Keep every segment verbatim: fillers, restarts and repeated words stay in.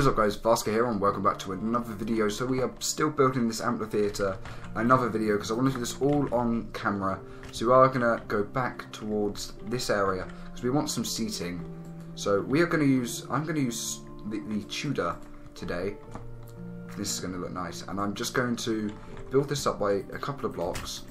What's up guys, Vasca here and welcome back to another video. So we are still building this amphitheatre, another video, because I want to do this all on camera. So we are going to go back towards this area, because we want some seating. So we are going to use, I'm going to use the, the Tudor today. This is going to look nice. And I'm just going to build this up by a couple of blocks.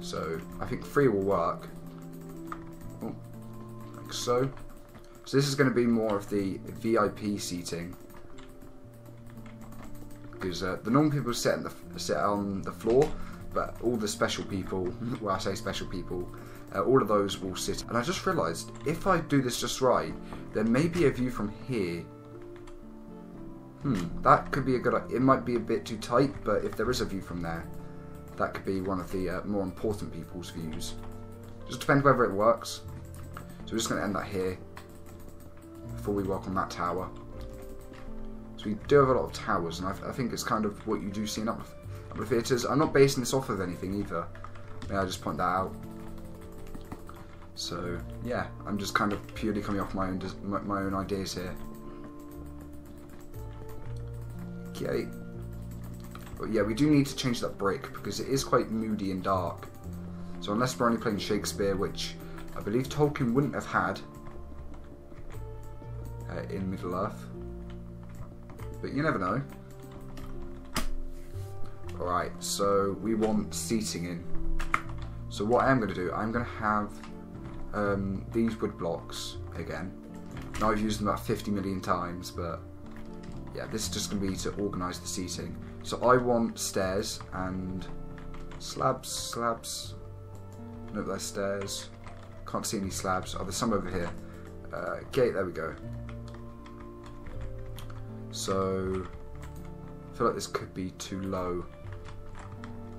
So I think three will work. Oh, like so. So this is going to be more of the V I P seating, because uh, the normal people sit on the, sit on the floor, but all the special people, well I say special people, uh, all of those will sit. And I just realised, if I do this just right, there may be a view from here. Hmm, that could be a good idea. It might be a bit too tight, but if there is a view from there, that could be one of the uh, more important people's views. Just depends whether it works. So we're just going to end that here before we work on that tower. So we do have a lot of towers, and I, I think it's kind of what you do see in amphitheatres. I'm not basing this off of anything either. May I just point that out? So yeah, I'm just kind of purely coming off my own my, my own ideas here. Okay, but yeah, we do need to change that brick because it is quite moody and dark. So unless we're only playing Shakespeare, which I believe Tolkien wouldn't have had Uh, in Middle Earth, but you never know. Alright, so we want seating in. So what I'm going to do, I'm going to have um, these wood blocks again. Now I've used them about fifty million times, but yeah, this is just going to be to organise the seating. So I want stairs and slabs, slabs, no, that's stairs. Can't see any slabs. Oh, there's some over here. Uh, gate, there we go. So, I feel like this could be too low.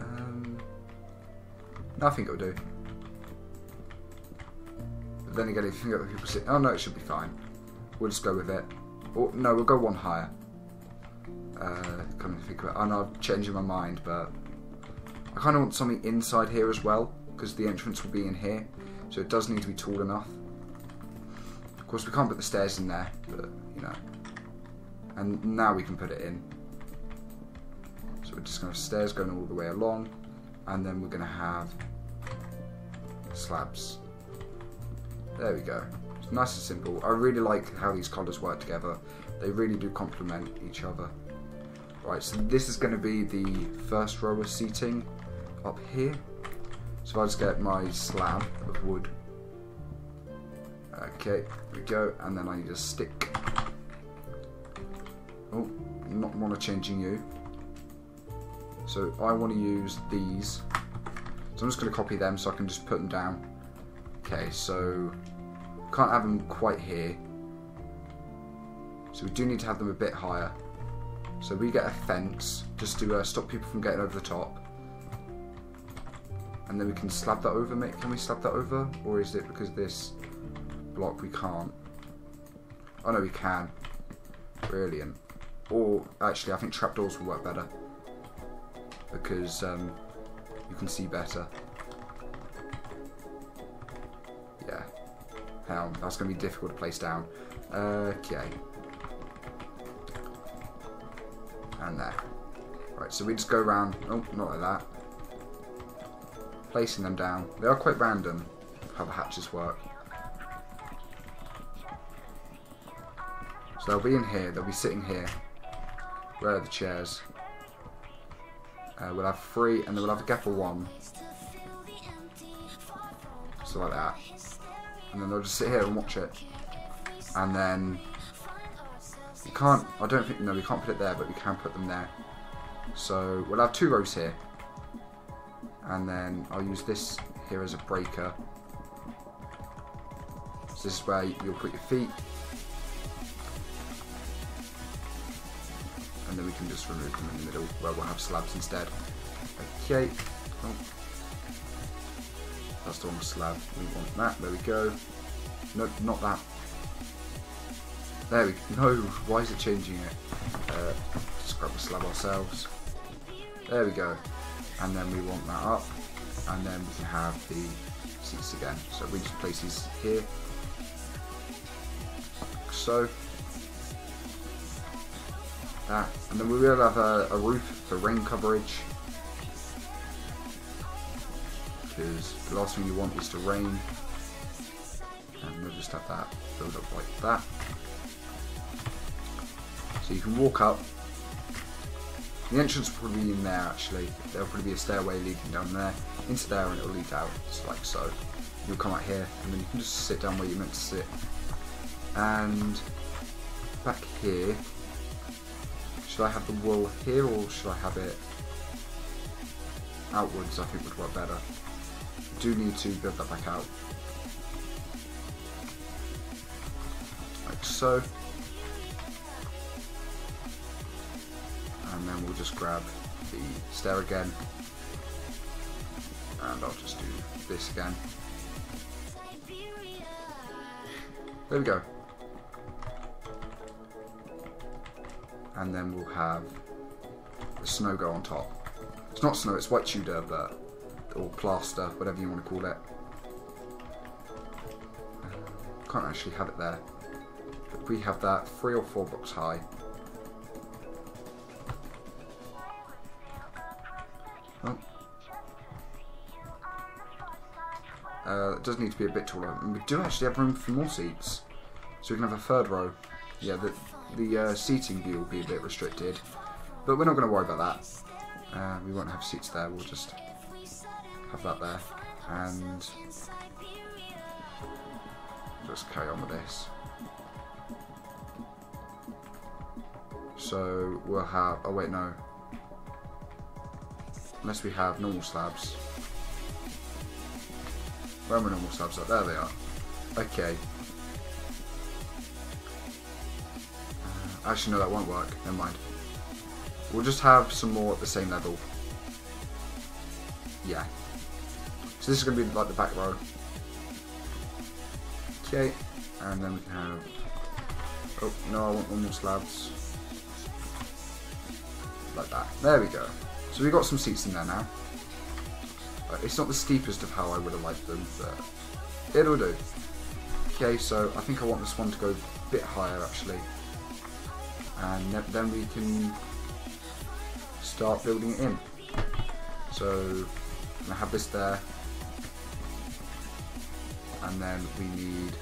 Um, no, I think it'll do. But then again, if you think other people sit, oh no, it should be fine. We'll just go with it. Or no, we'll go one higher. Uh, come to think of it, I know I'm changing my mind, but I kind of want something inside here as well, because the entrance will be in here, so it does need to be tall enough. Of course, we can't put the stairs in there, but you know. And now we can put it in. So we're just going to have stairs going all the way along, and then we're going to have slabs. There we go. It's nice and simple. I really like how these colors work together. They really do complement each other. Right, so this is going to be the first row of seating up here. So I'll just get my slab of wood. Okay, there we go. And then I need a stick. Oh, not want to changing you. So I want to use these. So I'm just going to copy them so I can just put them down. Okay, so can't have them quite here. So we do need to have them a bit higher. So we get a fence just to uh, stop people from getting over the top. And then we can slab that over, mate. Can we slab that over? Or is it because of this block we can't? Oh no, we can. Brilliant. Or, actually, I think trapdoors will work better, because um, you can see better. Yeah. Hell, that's going to be difficult to place down. Okay. And there. Right, so we just go around. Oh, not like that. Placing them down. They are quite random how the hatches work. So they'll be in here, they'll be sitting here. Where are the chairs? Uh, we'll have three, and then we'll have a gap of one. So like that. And then they'll just sit here and watch it. And then we can't, I don't think, no, we can't put it there, but we can put them there. So we'll have two rows here. And then I'll use this here as a breaker. So this is where you'll put your feet. And then we can just remove them in the middle where we'll have slabs instead. Okay. Oh. That's the one with slab. We want that. There we go. No, not that. There we go. No, why is it changing it? Uh, just grab the slab ourselves. There we go. And then we want that up. And then we can have the seats again. So we just place these here. Like so. Ah, and then we will have a, a roof, so rain coverage. Because the last thing you want is to rain. And we'll just have that build up like that. So you can walk up. The entrance will probably be in there actually. There'll probably be a stairway leading down there, into there, and it'll lead out, just like so. You'll come out here, and then you can just sit down where you're meant to sit. And back here, should I have the wall here or should I have it outwards? I think would work better. I do need to build that back out. Like so. And then we'll just grab the stair again. And I'll just do this again. There we go. And then we'll have the snow go on top. It's not snow, it's white Tudor, but, or plaster, whatever you want to call it. Can't actually have it there. But we have that three or four blocks high. Oh. Uh, it does need to be a bit taller. And we do actually have room for more seats. So we can have a third row. Yeah, the, the uh, seating view will be a bit restricted. But we're not going to worry about that. Uh, we won't have seats there, we'll just have that there. And just carry on with this. So we'll have, oh wait, no. Unless we have normal slabs. Where are my normal slabs? Oh, there they are. Okay. Uh, actually, no, that won't work. Never mind. We'll just have some more at the same level. Yeah. So this is going to be like the back row. Okay. And then we can have... Oh, no, I want normal slabs. Like that. There we go. So we've got some seats in there now. It's not the steepest of how I would have liked them, but it'll do. Okay, so I think I want this one to go a bit higher actually. And then we can start building it in. So I'm gonna have this there. And then we need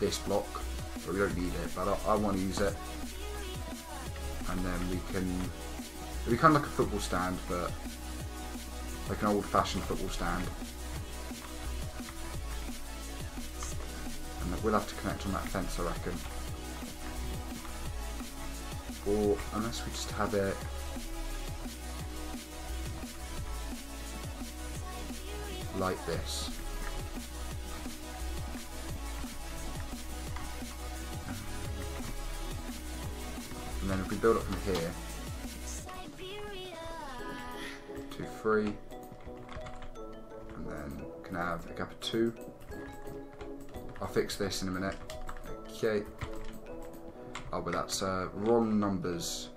this block. But we don't need it, but I, I want to use it. And then we can... It'll be kind of like a football stand, but like an old-fashioned football stand. And we'll have to connect on that fence, I reckon. Or unless we just have it... like this. And then if we build up from here... Two, three, and then we can have a gap of two. I'll fix this in a minute. Okay. Oh, but that's uh, wrong numbers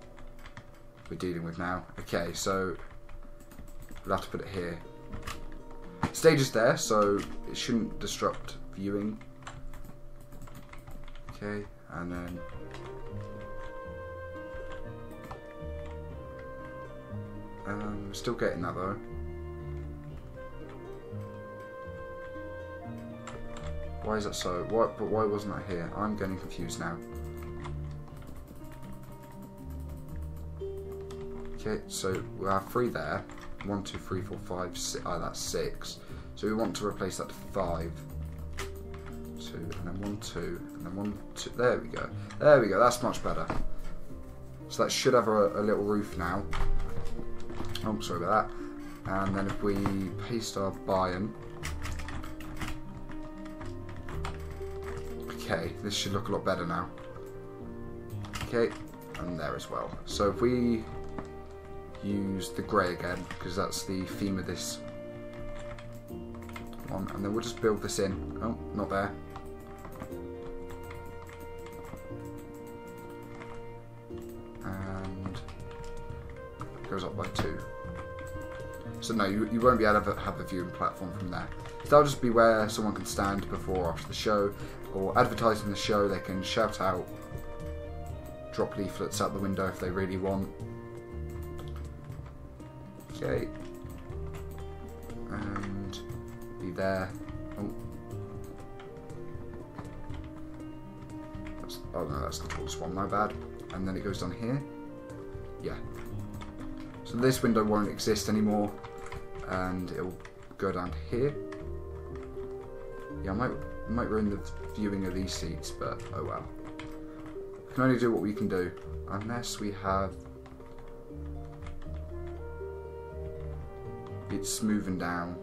we're dealing with now. Okay, so we'll have to put it here. Stage is there, so it shouldn't disrupt viewing. Okay, and then. Um, still getting that though. Why is that so? Why, but why wasn't that here? I'm getting confused now. Okay, so we'll have three there. One, two, three, four, five, six. Oh, that's six. So we want to replace that to five. Two, and then one, two, and then one, two. There we go. There we go. That's much better. So that should have a, a little roof now. Oh, sorry about that. And then if we paste our biome. Okay, this should look a lot better now. Okay, and there as well. So if we use the grey again, because that's the theme of this one, and then we'll just build this in. Oh, not there. Goes up by two. So no, you, you won't be able to have a viewing platform from there. That'll just be where someone can stand before or after the show, or advertising the show, they can shout out drop leaflets out the window if they really want. Okay. And be there. Oh. That's, oh no, that's the tallest one, my bad. And then it goes down here. Yeah. So this window won't exist anymore. And it'll go down here. Yeah, I might, might ruin the viewing of these seats, but oh well. We can only do what we can do. Unless we have... it's smoothing down.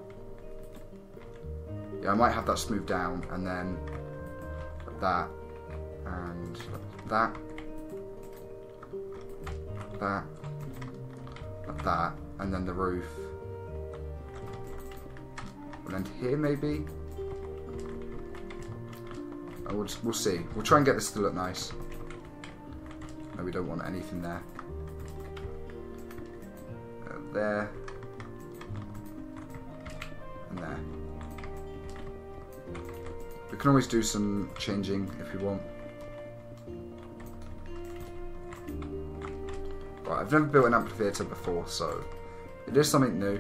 Yeah, I might have that smooth down, and then like that, and like that, like that, like that, and then the roof. We'll end here, maybe. Oh, we'll, we'll see. We'll try and get this to look nice. No, we don't want anything there. Uh, there. There. We can always do some changing if we want. Right, I've never built an amphitheatre before, so it is something new.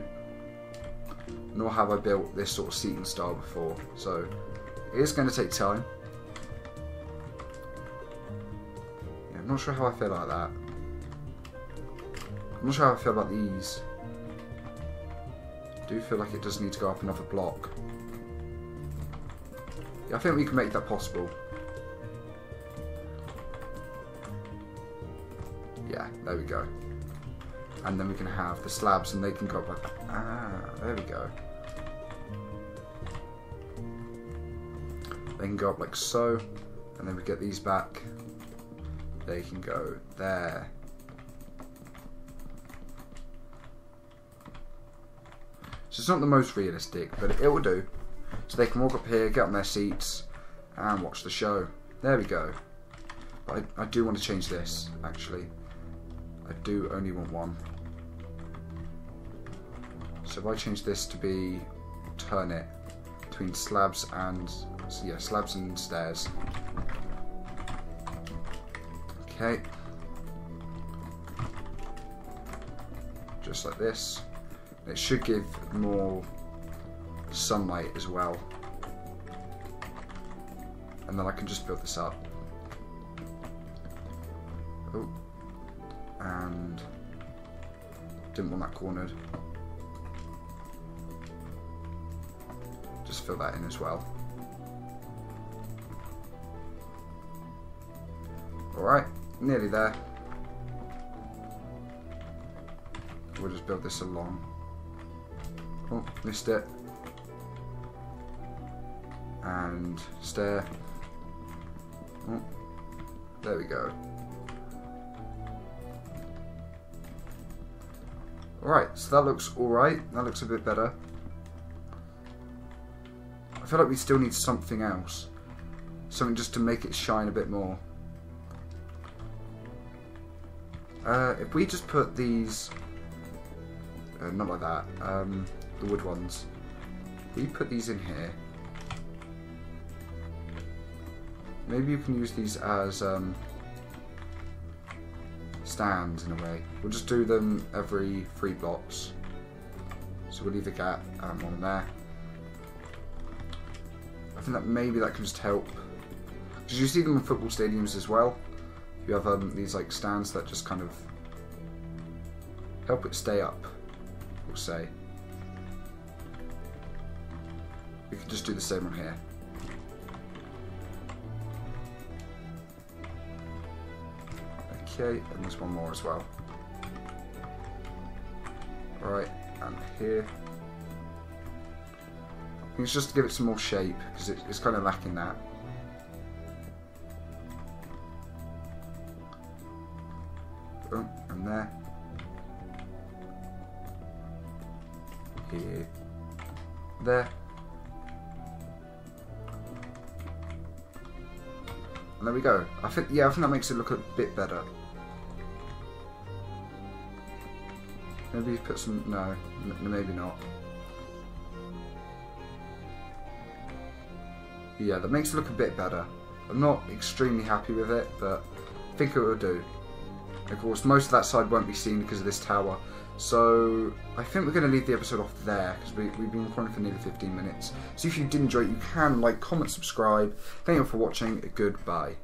Nor have I built this sort of seating style before, so it is going to take time. Yeah, I'm not sure how I feel like that. I'm not sure how I feel about these. I do feel like it does need to go up another block. Yeah, I think we can make that possible. Yeah, there we go. And then we can have the slabs and they can go up like that. Ah, there we go. They can go up like so. And then we get these back. They can go there. So it's not the most realistic, but it will do. So they can walk up here, get on their seats, and watch the show. There we go. But I, I do want to change this, actually. I do only want one. So if I change this to be, turn it between slabs and, yeah, slabs and stairs. Okay. Just like this. It should give more sunlight as well. And then I can just build this up. Oh, and didn't want that cornered. Just fill that in as well. Alright, nearly there. We'll just build this along. Oh, missed it. And stair. Oh, there we go. Alright, so that looks alright. That looks a bit better. I feel like we still need something else. Something just to make it shine a bit more. Uh, if we just put these... Uh, not like that. Um, the wood ones. We put these in here. Maybe you can use these as um, stands in a way. We'll just do them every three blocks. So we'll leave a gap and one there. I think that maybe that can just help. Because you see them in football stadiums as well. You have um, these like stands that just kind of help it stay up. Say we can just do the same on here. Okay, and there's one more as well. Right, and here. I think it's just to give it some more shape because it, it's kind of lacking that. Oh, and there. Here, there, and there we go. I think, yeah, I think that makes it look a bit better. Maybe put some, no, n maybe not. Yeah, that makes it look a bit better. I'm not extremely happy with it, but think it will do. Of course, most of that side won't be seen because of this tower. So I think we're going to leave the episode off there because we, we've been recording for nearly fifteen minutes. So if you did enjoy it, you can like, comment, subscribe. Thank you all for watching. Goodbye.